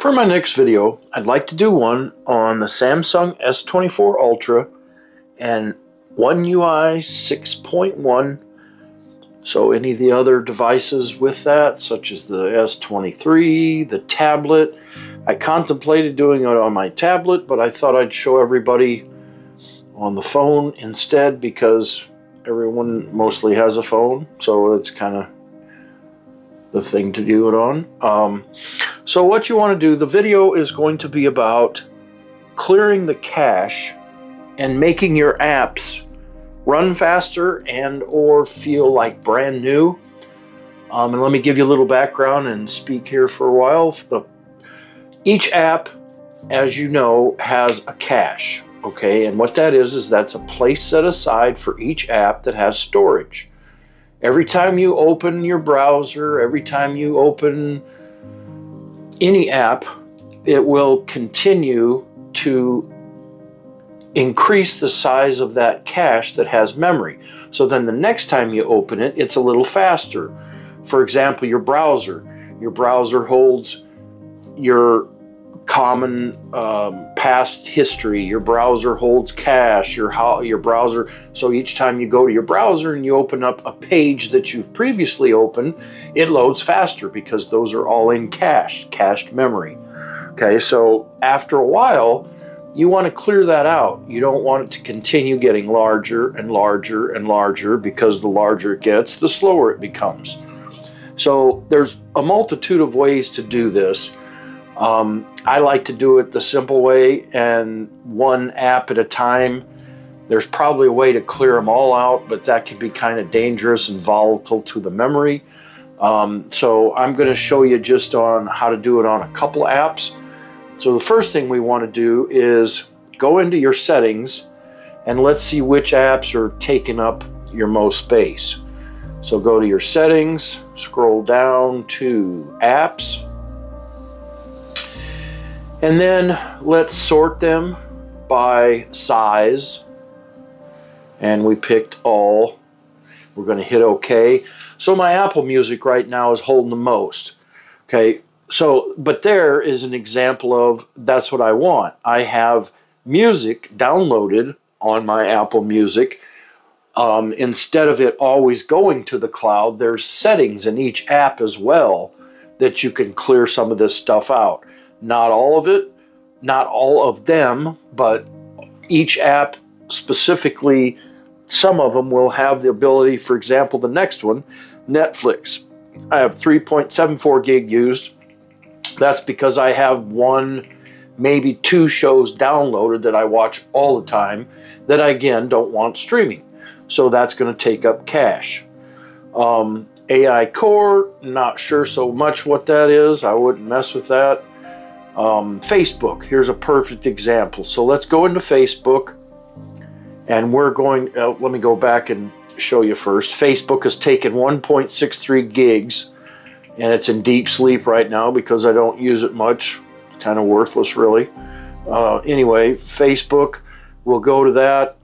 For my next video, I'd like to do one on the Samsung S24 Ultra and One UI 6.1. So any of the other devices with that, such as the S23, the tablet. I contemplated doing it on my tablet, but I thought I'd show everybody on the phone instead because everyone mostly has a phone, so it's kind of the thing to do it on. So what you want to do, the video is going to be about clearing the cache and making your apps run faster and or feel like brand new. And let me give you a little background and speak here for a while. Each app, as you know, has a cache, okay? And what that is that's a place set aside for each app that has storage. Every time you open your browser, every time you open any app, it will continue to increase the size of that cache that has memory. So then the next time you open it, it's a little faster. For example, your browser holds your common past history. Your browser holds cache, your browser. So each time you go to your browser and you open up a page that you've previously opened, it loads faster because those are all in cache, cached memory. Okay, so after a while, you want to clear that out. You don't want it to continue getting larger and larger and larger, because the larger it gets, the slower it becomes. So there's a multitude of ways to do this. I like to do it the simple way and one app at a time. There's probably a way to clear them all out, but that can be kind of dangerous and volatile to the memory. So I'm going to show you just on how to do it on a couple apps. So the first thing we want to do is go into your settings and let's see which apps are taking up your most space. So go to your settings, scroll down to apps, and then let's sort them by size. And we picked all. We're going to hit OK. So my Apple Music right now is holding the most. Okay, so but there is an example of that's what I want. I have music downloaded on my Apple Music. Instead of it always going to the cloud, there's settings in each app as well that you can clear some of this stuff out. Not all of it, not all of them, but each app specifically, some of them will have the ability, for example, the next one, Netflix. I have 3.74 gig used. That's because I have one, maybe two shows downloaded that I watch all the time that I, again, don't want streaming. So that's going to take up cache. AI Core, not sure so much what that is. I wouldn't mess with that. Facebook, here's a perfect example. So let's go into Facebook and we're going, let me go back and show you first. Facebook has taken 1.63 gigs and it's in deep sleep right now because I don't use it much. It's kind of worthless really. Anyway, Facebook, we'll go to that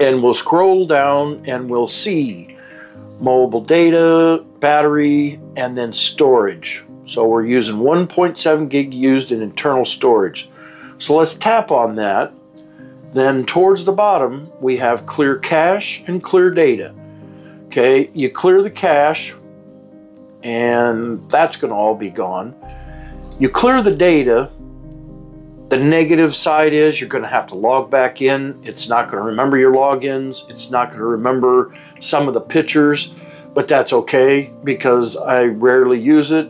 and we'll scroll down and we'll see mobile data, battery, and then storage. So we're using 1.7 gig used in internal storage. So let's tap on that. Then towards the bottom, we have clear cache and clear data. Okay, you clear the cache and that's going to all be gone. You clear the data. The negative side is you're going to have to log back in. It's not going to remember your logins. It's not going to remember some of the pictures, but that's okay because I rarely use it.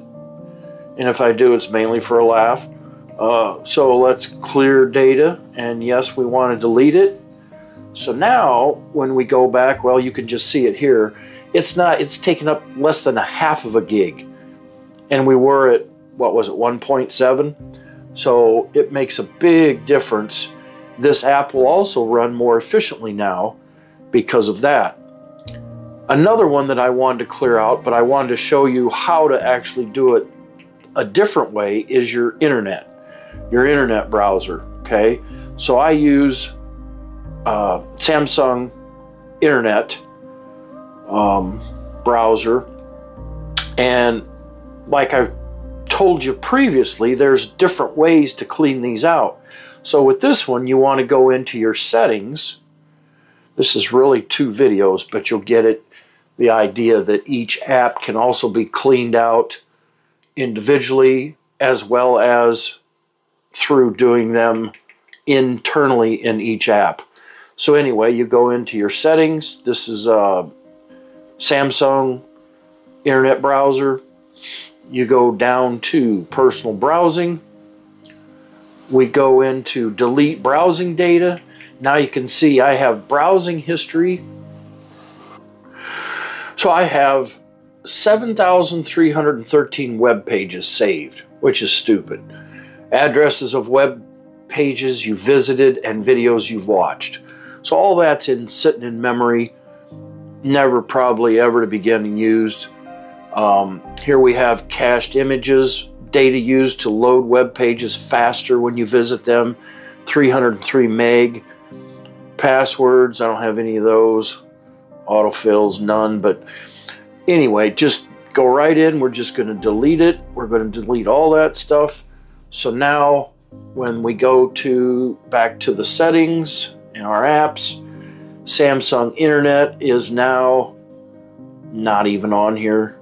And if I do, it's mainly for a laugh. So let's clear data. And yes, we want to delete it. So now when we go back, well, you can just see it here. It's taken up less than a half of a gig. And we were at, what was it, 1.7? So it makes a big difference. This app will also run more efficiently now because of that. Another one that I wanted to clear out, but I wanted to show you how to actually do it a different way, is your internet browser. Okay, so I use Samsung Internet browser, and like I told you previously, there's different ways to clean these out. So with this one, you want to go into your settings. This is really two videos, but you'll get it, the idea that each app can also be cleaned out individually as well as through doing them internally in each app. So anyway, you go into your settings. This is a Samsung Internet browser. You go down to personal browsing. We go into delete browsing data. Now you can see I have browsing history. So I have 7,313 web pages saved, which is stupid. Addresses of web pages you visited and videos you've watched. So all that's sitting in memory, never probably ever to be getting used. Here we have cached images, data used to load web pages faster when you visit them, 303 meg. Passwords, I don't have any of those. Autofills, none. But anyway, just go right in. We're just going to delete it. We're going to delete all that stuff. So now when we go to back to the settings in our apps, Samsung Internet is now not even on here.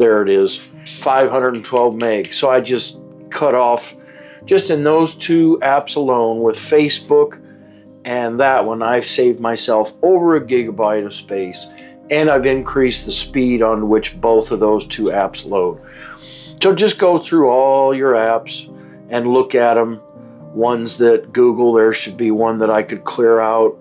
There it is, 512 meg. So I just cut off, just in those two apps alone with Facebook and that one, I've saved myself over a gigabyte of space, and I've increased the speed on which both of those two apps load. So just go through all your apps and look at them. Ones that Google, there should be one that I could clear out.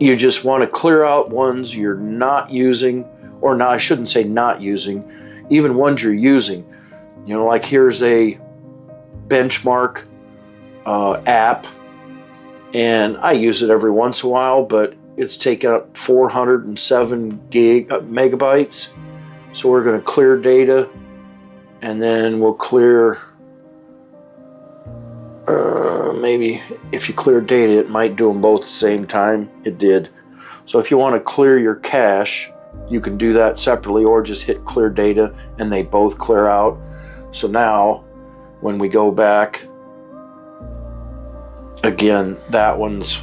You just want to clear out ones you're not using, or no, I shouldn't say not using, even ones you're using. You know, like here's a benchmark app, and I use it every once in a while, but it's taken up 407 megabytes. So we're going to clear data, and then we'll clear, maybe if you clear data, it might do them both at the same time. It did. So if you want to clear your cache, you can do that separately, or just hit clear data and they both clear out. So now when we go back, again, that one's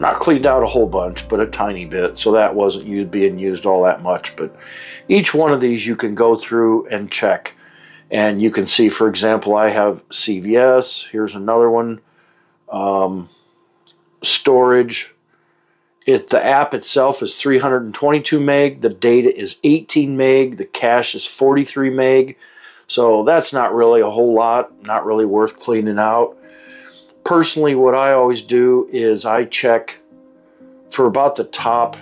not cleaned out a whole bunch, but a tiny bit. So that wasn't being used all that much. But each one of these you can go through and check. And you can see, for example, I have CVS. Here's another one. Storage. The app itself is 322 meg. The data is 18 meg. The cache is 43 meg. So that's not really a whole lot. Not really worth cleaning out. Personally, what I always do is I check for about the top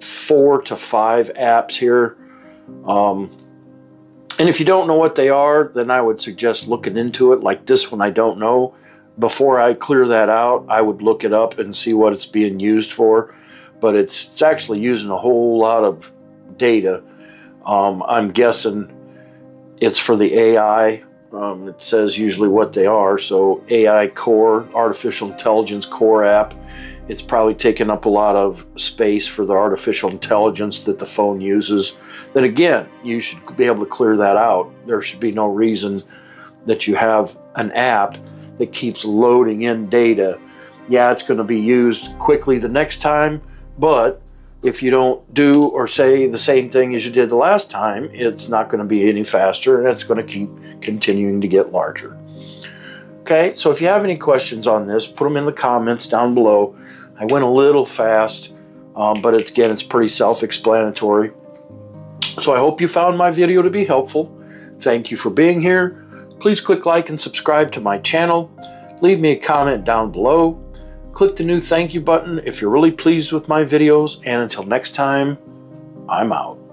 4 to 5 apps here. And if you don't know what they are, then I would suggest looking into it. Like this one, I don't know. Before I clear that out, I would look it up and see what it's being used for. But it's actually using a whole lot of data. I'm guessing it's for the AI. It says usually what they are. So AI Core, Artificial Intelligence Core app. It's probably taking up a lot of space for the artificial intelligence that the phone uses. Then again, you should be able to clear that out. There should be no reason that you have an app that keeps loading in data. Yeah, it's going to be used quickly the next time, but if you don't do or say the same thing as you did the last time, it's not going to be any faster, and it's going to keep continuing to get larger. Okay, so if you have any questions on this, put them in the comments down below. I went a little fast, but it's pretty self-explanatory. So I hope you found my video to be helpful. Thank you for being here. Please click like and subscribe to my channel. Leave me a comment down below. Click the new thank you button if you're really pleased with my videos. And until next time, I'm out.